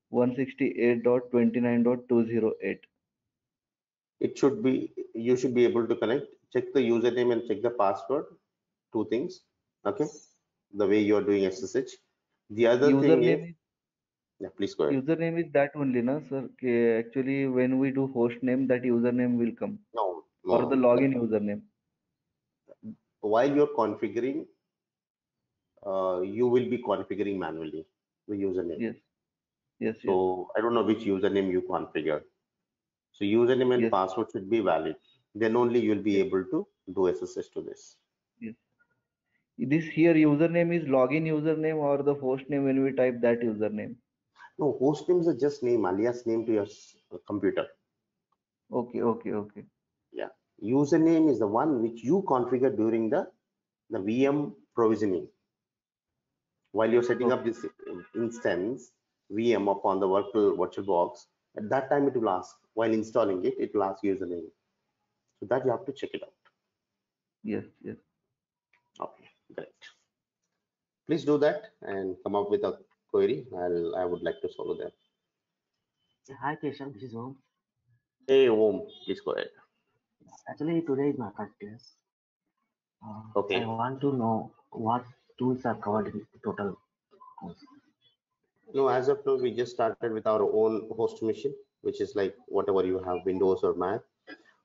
one sixty-eight dot twenty-nine dot two oh eight. It should be, you should be able to connect. Check the username and check the password. Two things, okay? The way you are doing S S H. The other User thing is, is yeah, please go ahead. Username is that only, na sir? Okay, actually, when we do host name, that username will come. No. no or the login no. username. While you're configuring, uh, you will be configuring manually the username. Yes. Yes. So yes. I don't know which username you configured. So username and yes. password should be valid. Then only you'll be able to do S S H to this. Yes. This here username is login username or the host name when we type that username. No, host names are just name, alias name to your computer. Okay, okay, okay. Yeah. Username is the one which you configure during the, the V M provisioning. While you're setting okay. up this instance, V M upon the virtual, virtual box, at that time it will ask, while installing it, it will ask username. So that you have to check it out. Yes, yes. Okay, great. Please do that and come up with a query. I'll, I would like to follow that. Hi, Krishna. This is Om. Hey, Om. Please go ahead. Actually, today is my practice. Uh, okay. I want to know what tools are covered in total. No, as of now, we just started with our own host machine, which is like whatever you have, Windows or Mac.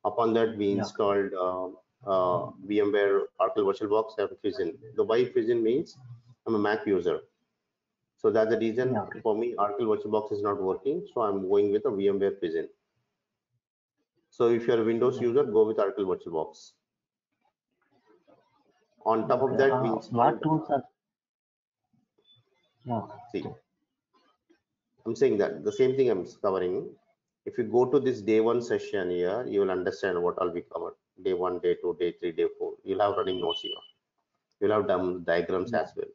Upon that, we installed uh, uh, VMware Oracle VirtualBox and Fusion. The why Fusion means I'm a Mac user. So that's the reason yeah, okay. for me, Oracle VirtualBox is not working. So I'm going with a VMware Fusion. So if you're a Windows yeah. user, go with Oracle VirtualBox. On top of that, uh, we what tools are? Yeah. See, I'm saying that the same thing I'm covering. If you go to this day one session here, you will understand what all we covered. Day one, day two, day three, day four. You'll have running notes here. You'll have done diagrams yeah. as well.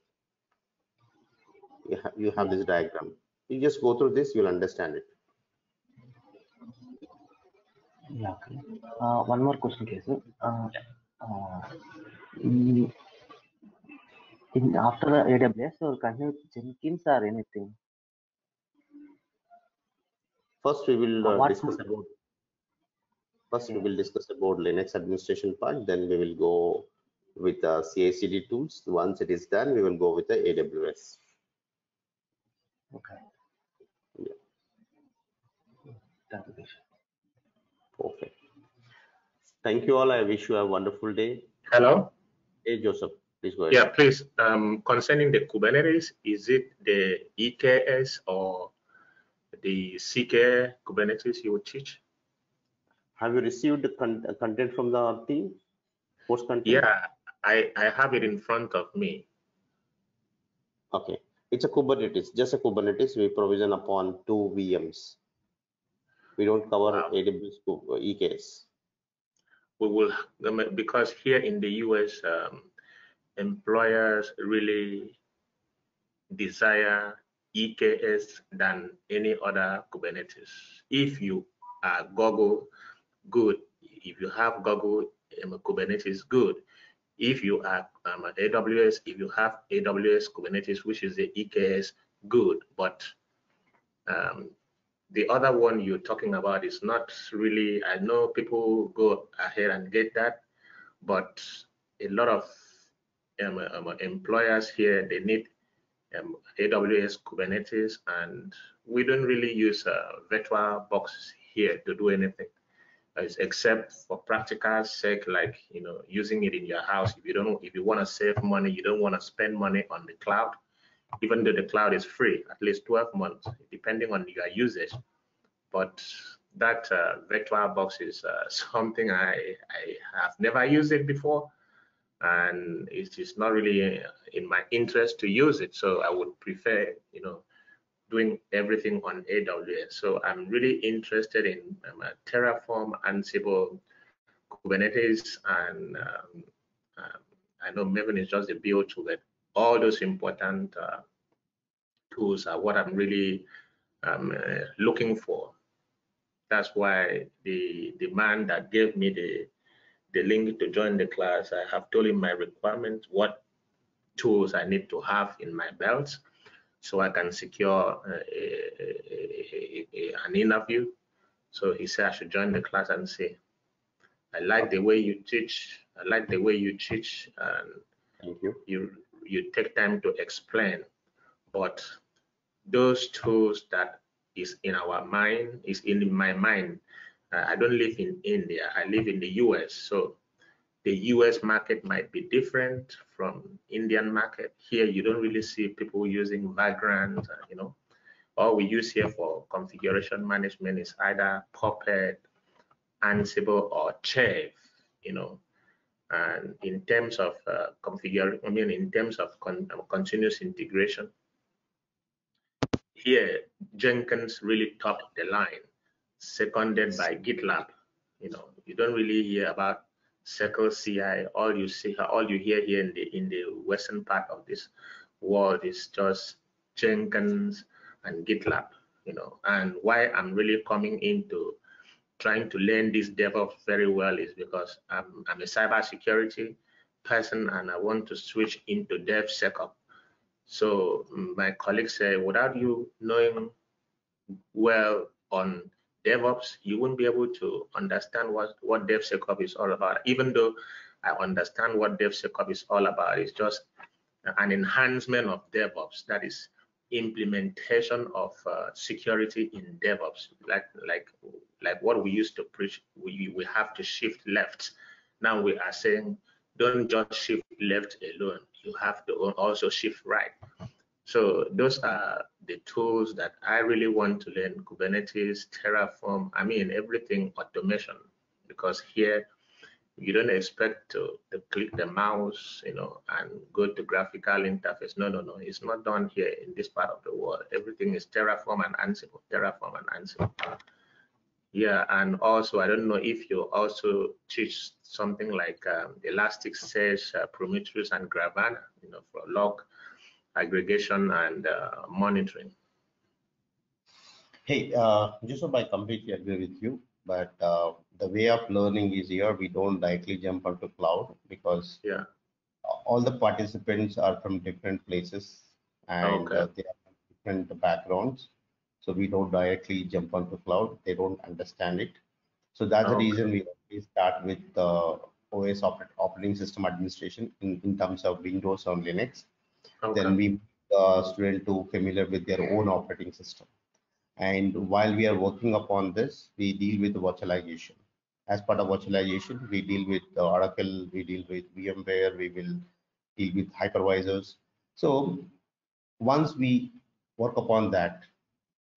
You have, you have this diagram. You just go through this, you'll understand it. Yeah. Okay. Uh, one more question, okay, sir. Uh, uh, in, in after the A W S, or continue Jenkins or anything? First, we will uh, uh, discuss about. First, yeah. we will discuss about Linux administration part. Then we will go with the uh, C I C D tools. Once it is done, we will go with the A W S. Okay. Yeah. Thank you, Krishna. Perfect. Thank you all. I wish you a wonderful day. Hello. Hey, Joseph, please go ahead. Yeah, please. Um, concerning the Kubernetes, is it the E K S or the C K Kubernetes you would teach? Have you received the con content from the team? Course content? Yeah, I, I have it in front of me. Okay. It's a Kubernetes, just a Kubernetes. We provision upon two V Ms. We don't cover wow. A W S E K S. We will, because here in the U S, um, employers really desire E K S than any other Kubernetes. If you are Google, good. If you have Google, um, Kubernetes, good. If you are um, A W S, if you have A W S Kubernetes, which is the E K S, good. But um, the other one you're talking about is not really, I know people go ahead and get that, but a lot of um, um, employers here, they need um, A W S Kubernetes, and we don't really use uh, virtual boxes here to do anything. Except for practical sake, like you know, using it in your house. If you don't, if you want to save money, you don't want to spend money on the cloud, even though the cloud is free, at least twelve months, depending on your usage. But that uh, VirtualBox is uh, something I I have never used it before, and it's just not really in my interest to use it. So I would prefer, you know, doing everything on A W S. So I'm really interested in um, Terraform, Ansible, Kubernetes, and um, um, I know Maven is just a build tool, but all those important uh, tools are what I'm really um, uh, looking for. That's why the, the man that gave me the, the link to join the class, I have told him my requirements, what tools I need to have in my belt, so I can secure uh, a, a, a, an interview. So he said I should join the class and say, I like the way you teach. I like the way you teach, and thank you. You you take time to explain. But those tools that is in our mind is in my mind. Uh, I don't live in India. I live in the U S. So the U S market might be different from Indian market. Here, you don't really see people using Vagrant, you know. All we use here for configuration management is either Puppet, Ansible, or Chef, you know. And in terms of uh, configuration, I mean, in terms of con continuous integration, here, Jenkins really topped the line, seconded by GitLab. You know, you don't really hear about Circle C I. All you see, all you hear here in the in the western part of this world is just Jenkins and GitLab, you know. And why I'm really coming into trying to learn this DevOps very well is because I'm I'm a cybersecurity person, and I want to switch into DevSecOps. So my colleagues say, without you knowing well on DevOps, you won't be able to understand what, what DevSecOps is all about. Even though I understand what DevSecOps is all about, it's just an enhancement of DevOps. That is implementation of uh, security in DevOps. Like, like, like what we used to preach, we, we have to shift left. Now we are saying, don't just shift left alone. You have to also shift right. So those are the tools that I really want to learn: Kubernetes, Terraform, I mean, everything automation, because here you don't expect to, to click the mouse, you know, and go to graphical interface. No, no, no, it's not done here in this part of the world. Everything is Terraform and Ansible, Terraform and Ansible. Yeah, and also, I don't know if you also teach something like um, Elasticsearch, uh, Prometheus, and Grafana, you know, for log aggregation and uh, monitoring. Hey, uh, Joseph, I completely agree with you, but uh, the way of learning is here. We don't directly jump onto cloud because yeah. all the participants are from different places and okay. uh, they have different backgrounds. So we don't directly jump onto cloud. They don't understand it. So that's okay. the reason we always start with uh, O S operating system administration in, in terms of Windows or Linux. Okay. Then we make the student to familiar with their own operating system. And while we are working upon this, we deal with virtualization. As part of virtualization, we deal with Oracle, we deal with VMware, we will deal with hypervisors. So once we work upon that,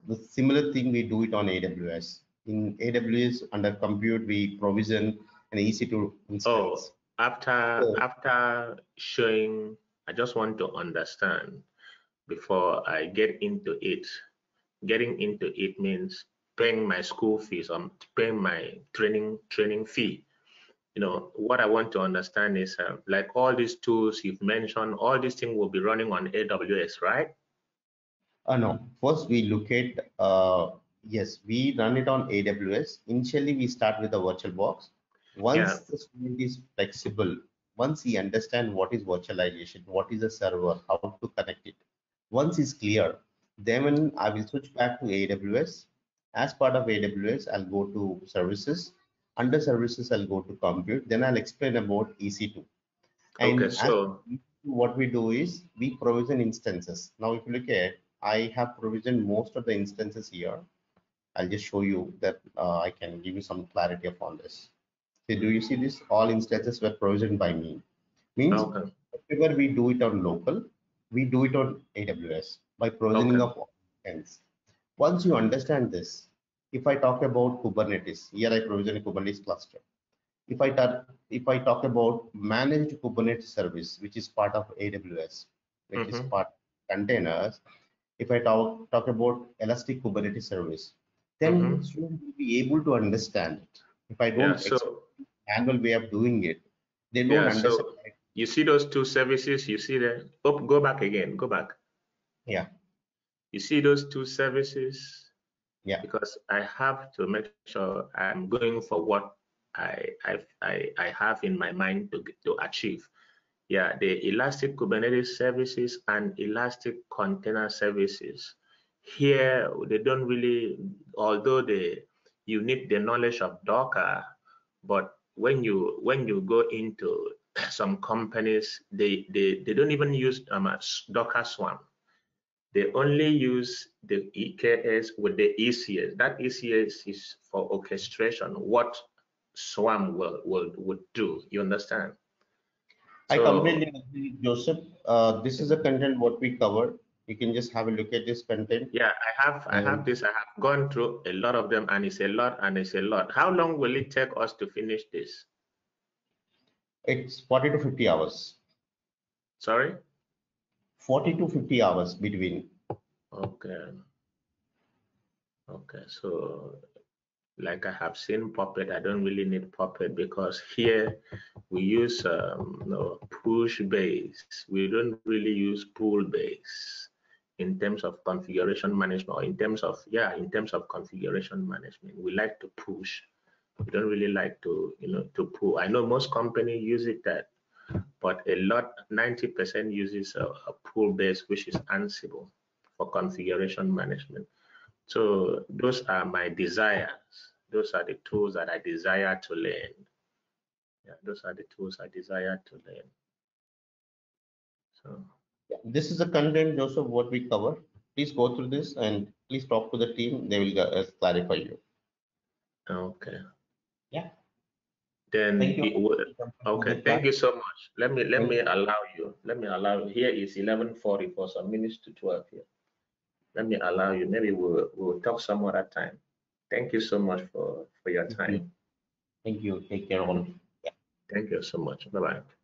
the similar thing we do it on A W S. In A W S, under compute, we provision an E C two instance. Oh, after so, after showing, I just want to understand before I get into it. Getting into it means paying my school fees, I'm paying my training training fee. You know, what I want to understand is uh, like all these tools you've mentioned, all these things will be running on A W S, right? Uh, no, first we look at, uh, yes, we run it on A W S. Initially, we start with a VirtualBox. Once yeah. the student is flexible, once he understands what is virtualization, what is a server, how to connect it, once it's clear, then I will switch back to A W S. As part of A W S, I'll go to services. Under services, I'll go to compute. Then I'll explain about E C two. And okay, so what we do is we provision instances. Now, if you look at, I have provisioned most of the instances here. I'll just show you that uh, I can give you some clarity upon this. So, do you see this? All instances were provisioned by me. Means, okay. whenever we do it on local, we do it on A W S by provisioning okay. of instances. Once you understand this, if I talk about Kubernetes, here I provision a Kubernetes cluster. If I, talk, if I talk about managed Kubernetes service, which is part of A W S, which mm-hmm. is part of containers, if I talk, talk about Elastic Kubernetes service, then mm-hmm. students will be able to understand it. If I don't yeah, so, handle way of doing it, they don't yeah, understand so it. You see those two services, you see that, oh, go back again, go back. Yeah. You see those two services? Yeah. Because I have to make sure I'm going for what I I I, I have in my mind to to achieve. Yeah, the Elastic Kubernetes services and Elastic Container services. Here they don't really, although they you need the knowledge of Docker, but when you when you go into some companies, they they, they don't even use um, Docker Swarm. They only use the E K S with the E C S. That E C S is for orchestration, what Swarm will, will, would do. You understand? I so, completely agree, Joseph. Uh, this is the content what we covered. You can just have a look at this content. Yeah, I have I have this. I have gone through a lot of them, and it's a lot, and it's a lot. How long will it take us to finish this? It's forty to fifty hours. Sorry? forty to fifty hours between. Okay. Okay, so like I have seen Puppet, I don't really need Puppet because here we use um, no, push base. We don't really use pull base in terms of configuration management or in terms of, yeah, in terms of configuration management. We like to push. We don't really like to, you know, to pull. I know most companies use it that, but a lot, ninety percent uses a, a pull base, which is Ansible for configuration management. So those are my desires. Those are the tools that I desire to learn. Yeah, those are the tools I desire to learn. So yeah, this is the content, Joseph, what we cover. Please go through this and please talk to the team. They will uh, clarify you. Okay. Yeah. Then thank it will, okay, thank you so much. Let me let me allow you. Let me allow you. Here is eleven forty for some minutes to twelve here. Let me allow you. Maybe we'll we'll talk some other time. Thank you so much for for your time. Thank you. Thank you. Take care, all. Thank you so much. Bye bye.